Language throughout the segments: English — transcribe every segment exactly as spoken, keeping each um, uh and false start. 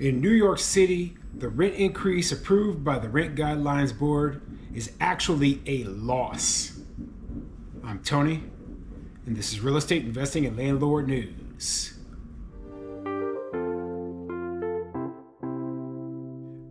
In New York City, the rent increase approved by the Rent Guidelines Board is actually a loss. I'm Tony, and this is Real Estate Investing and Landlord News.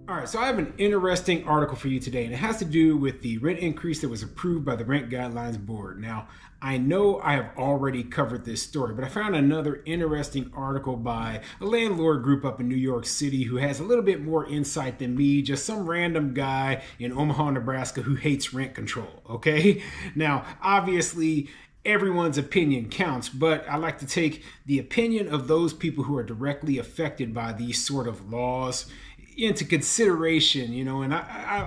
All right, so I have an interesting article for you today, and it has to do with the rent increase that was approved by the Rent Guidelines Board. Now, I know I have already covered this story, but I found another interesting article by a landlord group up in New York City who has a little bit more insight than me, just some random guy in Omaha, Nebraska who hates rent control, okay? Now, obviously, everyone's opinion counts, but I like to take the opinion of those people who are directly affected by these sort of laws into consideration, you know, and I,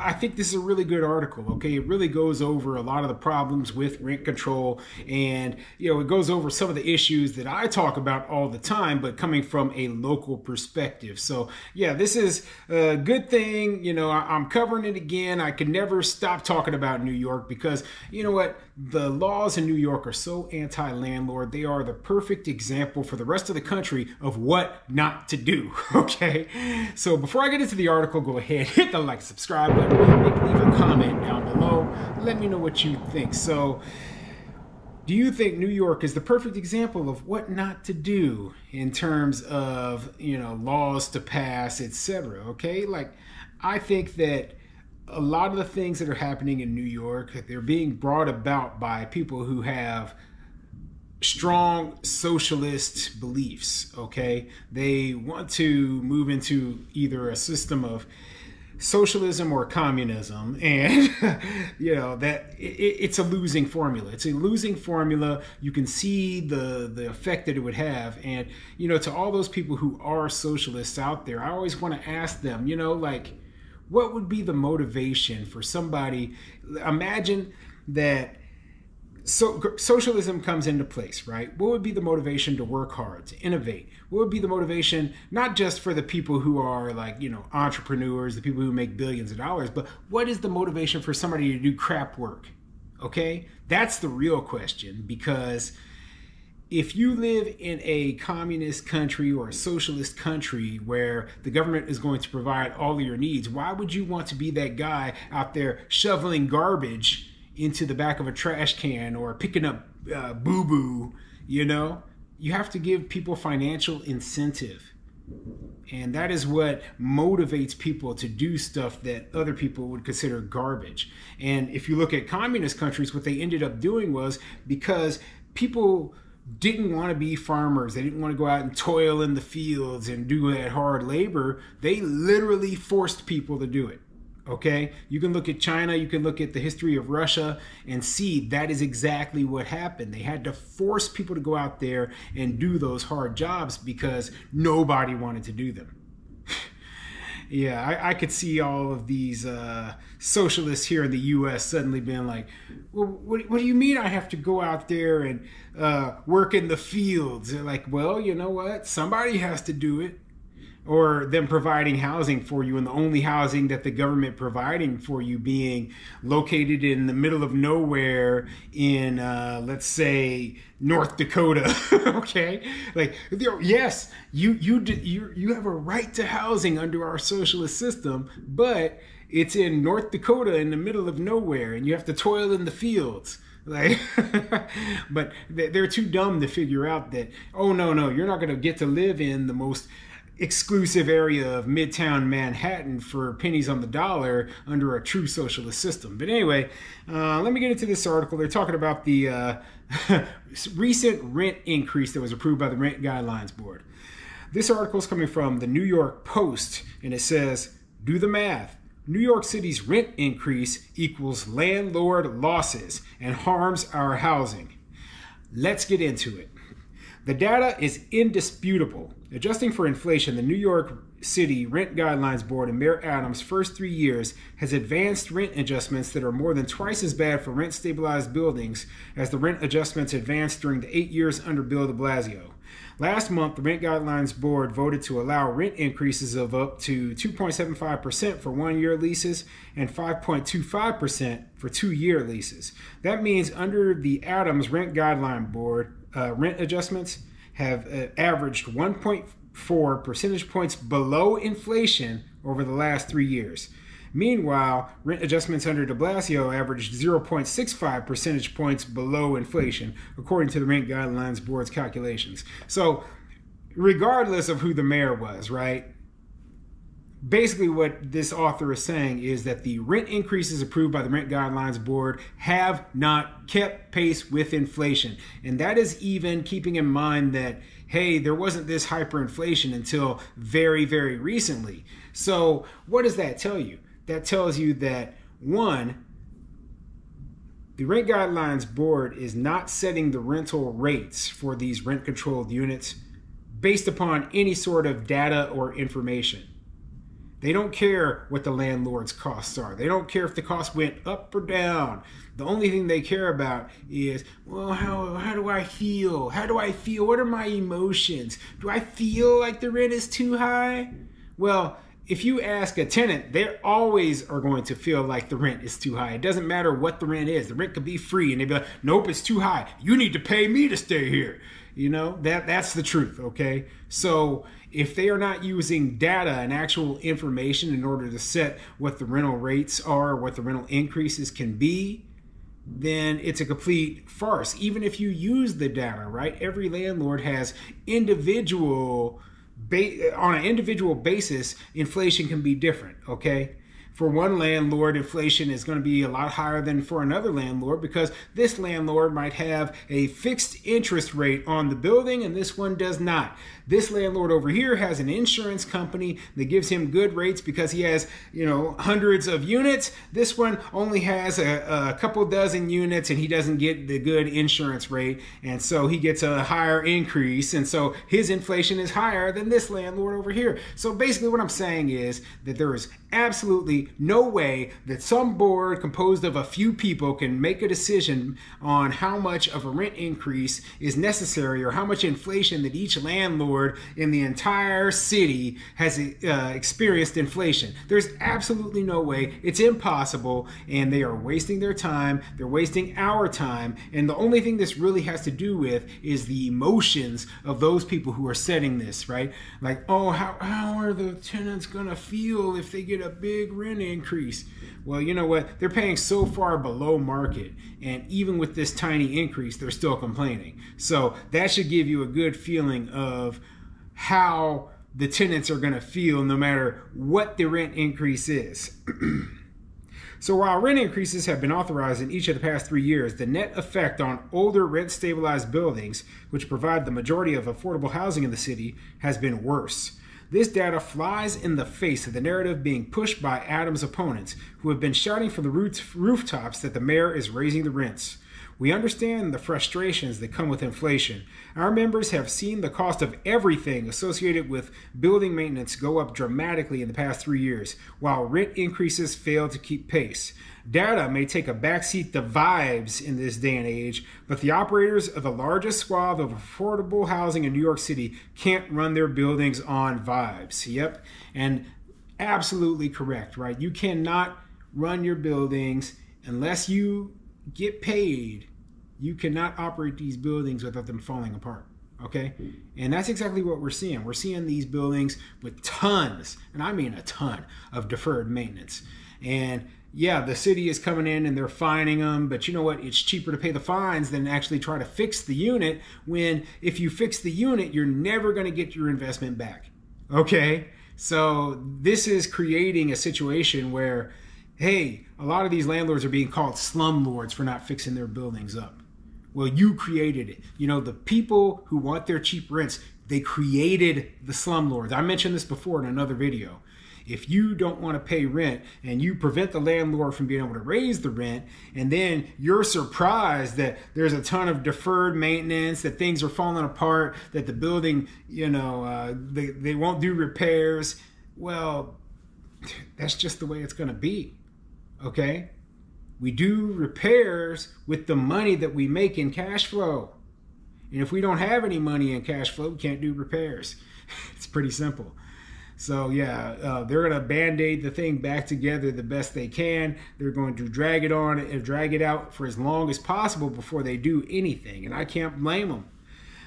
I, I think this is a really good article, okay? It really goes over a lot of the problems with rent control, and, you know, it goes over some of the issues that I talk about all the time, but coming from a local perspective. So, yeah, this is a good thing. You know, I, I'm covering it again. I could never stop talking about New York because, you know what, the laws in New York are so anti-landlord. They are the perfect example for the rest of the country of what not to do, okay? So before I get into the article, go ahead, hit the like, subscribe button, leave a comment down below. Let me know what you think. So, do you think New York is the perfect example of what not to do in terms of, you know, laws to pass, et cetera? Okay, like, I think that a lot of the things that are happening in New York, they're being brought about by people who have strong socialist beliefs, okay? They want to move into either a system of socialism or communism, and you know that it, it's a losing formula. It's a losing formula. You can see the the effect that it would have, and you know, to all those people who are socialists out there, I always want to ask them, you know, like, what would be the motivation for somebody? Imagine that So socialism comes into place, right? What would be the motivation to work hard, to innovate? What would be the motivation, not just for the people who are like, you know, entrepreneurs, the people who make billions of dollars, but what is the motivation for somebody to do crap work? Okay? That's the real question, because if you live in a communist country or a socialist country where the government is going to provide all of your needs, why would you want to be that guy out there shoveling garbage into the back of a trash can or picking up uh, boo-boo? You know, you have to give people financial incentive, and that is what motivates people to do stuff that other people would consider garbage. And if you look at communist countries, what they ended up doing was, because people didn't want to be farmers, they didn't want to go out and toil in the fields and do that hard labor, they literally forced people to do it. Okay, you can look at China, you can look at the history of Russia and see that is exactly what happened. They had to force people to go out there and do those hard jobs because nobody wanted to do them. Yeah, I, I could see all of these uh, socialists here in the U S suddenly being like, well, what, what do you mean I have to go out there and uh, work in the fields? They're like, well, you know what? Somebody has to do it. Or them providing housing for you, and the only housing that the government providing for you being located in the middle of nowhere in, uh, let's say, North Dakota. Okay, like, yes, you you you you have a right to housing under our socialist system, but it's in North Dakota in the middle of nowhere, and you have to toil in the fields. Like, but they're too dumb to figure out that, oh no no, you're not going to get to live in the most exclusive area of Midtown Manhattan for pennies on the dollar under a true socialist system. But anyway, uh, let me get into this article. They're talking about the uh, recent rent increase that was approved by the Rent Guidelines Board. This article is coming from the New York Post, and it says, do the math. New York City's rent increase equals landlord losses and harms our housing. Let's get into it. The data is indisputable. Adjusting for inflation, the New York City Rent Guidelines Board and Mayor Adams' first three years has advanced rent adjustments that are more than twice as bad for rent-stabilized buildings as the rent adjustments advanced during the eight years under Bill de Blasio. Last month, the Rent Guidelines Board voted to allow rent increases of up to two point seven five percent for one-year leases and five point two five percent for two-year leases. That means under the Adams Rent Guideline Board, Uh, rent adjustments have uh, averaged 1.5 four percentage points below inflation over the last three years. Meanwhile, rent adjustments under de Blasio averaged zero point six five percentage points below inflation, according to the Rent Guidelines Board's calculations. So, regardless of who the mayor was, right? Basically, what this author is saying is that the rent increases approved by the Rent Guidelines Board have not kept pace with inflation. And that is even keeping in mind that, hey, there wasn't this hyperinflation until very, very recently. So what does that tell you? That tells you that, one, the Rent Guidelines Board is not setting the rental rates for these rent-controlled units based upon any sort of data or information. They don't care what the landlord's costs are. They don't care if the cost went up or down. The only thing they care about is, well, how, how do I feel? How do I feel? What are my emotions? Do I feel like the rent is too high? Well, if you ask a tenant, they always are going to feel like the rent is too high. It doesn't matter what the rent is. The rent could be free, and they'd be like, nope, it's too high. You need to pay me to stay here. You know, that that's the truth, okay? So if they are not using data and actual information in order to set what the rental rates are, what the rental increases can be, then it's a complete farce. Even if you use the data, right? Every landlord has individual, ba- on an individual basis, inflation can be different, okay? For one landlord, inflation is going to be a lot higher than for another landlord because this landlord might have a fixed interest rate on the building and this one does not. This landlord over here has an insurance company that gives him good rates because he has, you know, hundreds of units. This one only has a, a couple dozen units and he doesn't get the good insurance rate, and so he gets a higher increase, and so his inflation is higher than this landlord over here. So basically what I'm saying is that there is absolutely no way that some board composed of a few people can make a decision on how much of a rent increase is necessary or how much inflation that each landlord in the entire city has uh, experienced inflation. There's absolutely no way. It's impossible, and they are wasting their time. They're wasting our time, and the only thing this really has to do with is the emotions of those people who are setting this, right? Like, oh, how, how are the tenants gonna feel if they get a big rent increase? Well, you know what? They're paying so far below market, and even with this tiny increase, they're still complaining. So that should give you a good feeling of how the tenants are going to feel no matter what the rent increase is. So while rent increases have been authorized in each of the past three years, the net effect on older rent-stabilized buildings, which provide the majority of affordable housing in the city, has been worse. This data flies in the face of the narrative being pushed by Adams' opponents, who have been shouting from the rooftops that the mayor is raising the rents. We understand the frustrations that come with inflation. Our members have seen the cost of everything associated with building maintenance go up dramatically in the past three years, while rent increases fail to keep pace. Data may take a backseat to vibes in this day and age, but the operators of the largest swath of affordable housing in New York City can't run their buildings on vibes. Yep, and absolutely correct, right? You cannot run your buildings unless you get paid. You cannot operate these buildings without them falling apart, okay? And that's exactly what we're seeing. We're seeing these buildings with tons, and I mean a ton, of deferred maintenance. And yeah, the city is coming in and they're fining them, but you know what? It's cheaper to pay the fines than actually try to fix the unit, when if you fix the unit, you're never going to get your investment back, okay? So this is creating a situation where, hey, a lot of these landlords are being called slumlords for not fixing their buildings up. Well, you created it. You know, the people who want their cheap rents, they created the slumlords. I mentioned this before in another video. If you don't want to pay rent and you prevent the landlord from being able to raise the rent, and then you're surprised that there's a ton of deferred maintenance, that things are falling apart, that the building, you know, uh, they, they won't do repairs. Well, that's just the way it's going to be, okay? We do repairs with the money that we make in cash flow. And if we don't have any money in cash flow, we can't do repairs. It's pretty simple. So yeah, uh, they're going to band-aid the thing back together the best they can. They're going to drag it on and drag it out for as long as possible before they do anything. And I can't blame them.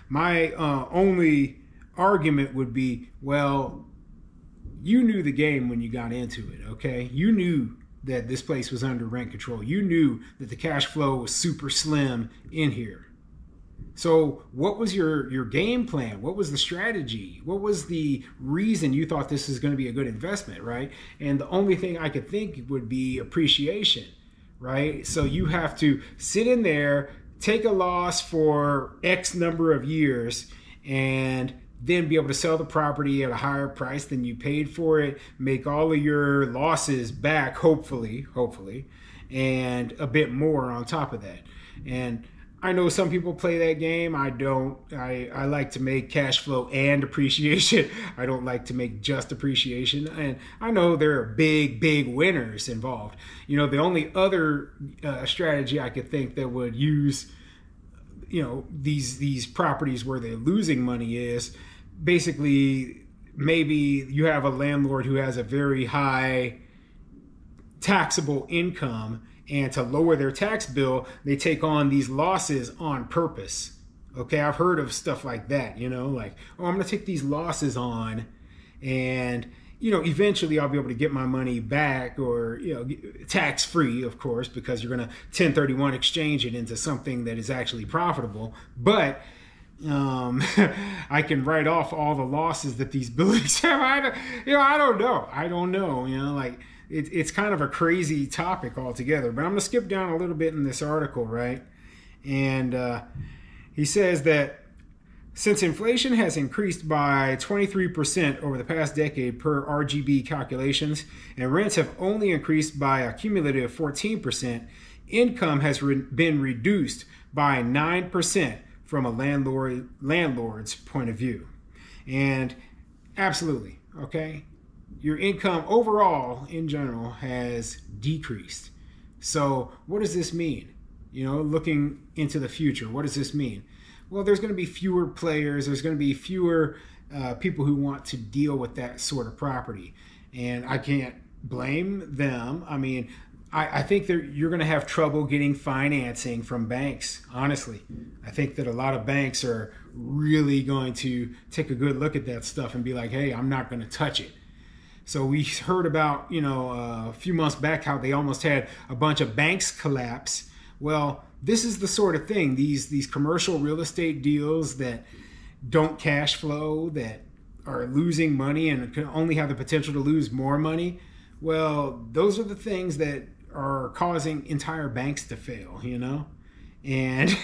My uh, only argument would be, well, you knew the game when you got into it, okay? You knew that this place was under rent control. You knew that the cash flow was super slim in here. So what was your, your game plan? What was the strategy? What was the reason you thought this is going to be a good investment, right? And the only thing I could think would be appreciation, right? So you have to sit in there, take a loss for X number of years, and then be able to sell the property at a higher price than you paid for it, make all of your losses back, hopefully, hopefully, and a bit more on top of that. And I know some people play that game. I don't. I, I like to make cash flow and appreciation. I don't like to make just appreciation. And I know there are big, big winners involved. You know, the only other uh, strategy I could think that would use, you know, these these properties where they're losing money is basically maybe you have a landlord who has a very high taxable income, and to lower their tax bill, they take on these losses on purpose. Okay, I've heard of stuff like that, you know, like, oh, I'm gonna take these losses on, and you know, eventually I'll be able to get my money back, or, you know, tax free, of course, because you're going to ten thirty-one exchange it into something that is actually profitable. But um, I can write off all the losses that these buildings have. I, you know, I don't know. I don't know. You know, like it, it's kind of a crazy topic altogether. But I'm going to skip down a little bit in this article, right? And uh, he says that since inflation has increased by twenty-three percent over the past decade per R G B calculations, and rents have only increased by a cumulative fourteen percent, income has re been reduced by nine percent from a landlord landlord's point of view. And absolutely, okay? Your income overall, in general, has decreased. So what does this mean? You know, looking into the future, what does this mean? Well, there's going to be fewer players. There's going to be fewer uh, people who want to deal with that sort of property. And I can't blame them. I mean, I, I think that you're going to have trouble getting financing from banks, honestly. I think that a lot of banks are really going to take a good look at that stuff and be like, hey, I'm not going to touch it. So we heard about, you know, a few months back how they almost had a bunch of banks collapse. Well, this is the sort of thing, these these commercial real estate deals that don't cash flow, that are losing money and can only have the potential to lose more money. Well, those are the things that are causing entire banks to fail, you know? And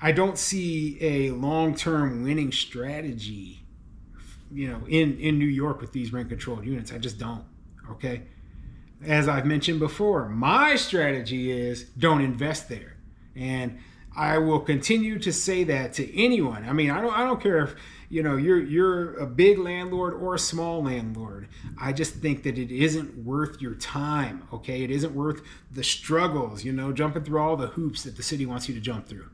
I don't see a long-term winning strategy, you know, in, in New York with these rent-controlled units. I just don't, okay? As I've mentioned before, my strategy is don't invest there. And I will continue to say that to anyone. I mean, I don't, I don't care if, you know, you're, you're a big landlord or a small landlord. I just think that it isn't worth your time, okay? It isn't worth the struggles, you know, jumping through all the hoops that the city wants you to jump through.